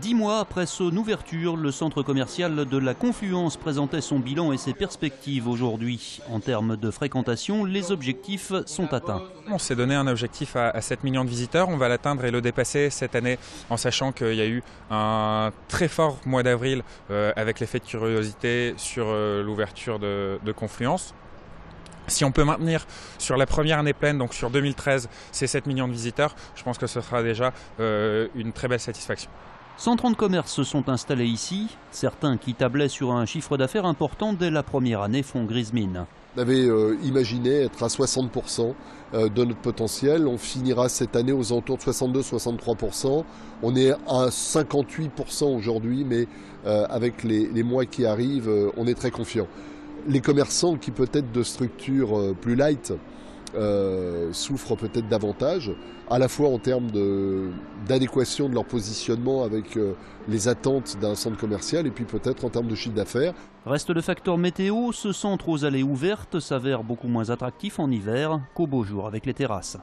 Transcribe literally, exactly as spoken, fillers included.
Dix mois après son ouverture, le centre commercial de la Confluence présentait son bilan et ses perspectives aujourd'hui. En termes de fréquentation, les objectifs sont atteints. On s'est donné un objectif à sept millions de visiteurs. On va l'atteindre et le dépasser cette année, en sachant qu'il y a eu un très fort mois d'avril avec l'effet de curiosité sur l'ouverture de, de Confluence. Si on peut maintenir sur la première année pleine, donc sur deux mille treize, ces sept millions de visiteurs, je pense que ce sera déjà une très belle satisfaction. cent trente commerces se sont installés ici. Certains qui tablaient sur un chiffre d'affaires important dès la première année font grise mine. On avait euh, imaginé être à soixante pour cent de notre potentiel. On finira cette année aux alentours de soixante-deux à soixante-trois pour cent. On est à cinquante-huit pour cent aujourd'hui, mais euh, avec les, les mois qui arrivent, euh, on est très confiant. Les commerçants qui peut-être de structures euh, plus light Euh, souffrent peut-être davantage, à la fois en termes d'adéquation de, de leur positionnement avec euh, les attentes d'un centre commercial et puis peut-être en termes de chiffre d'affaires. Reste le facteur météo, ce centre aux allées ouvertes s'avère beaucoup moins attractif en hiver qu'au beau jour avec les terrasses.